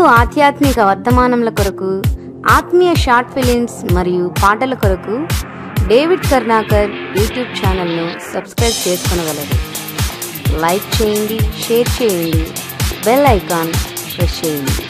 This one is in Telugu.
తెలుగు ఆధ్యాత్మిక వర్ధమానముల కొరకు, ఆత్మీయ షార్ట్ ఫిలిమ్స్ మరియు పాటల కొరకు డేవిడ్ కరుణాకర్ యూట్యూబ్ ఛానల్ను సబ్స్క్రైబ్ చేసుకొనగలరు. లైక్ చేయండి, షేర్ చేయండి, బెల్ ఐకాన్ ప్రెస్ చేయండి.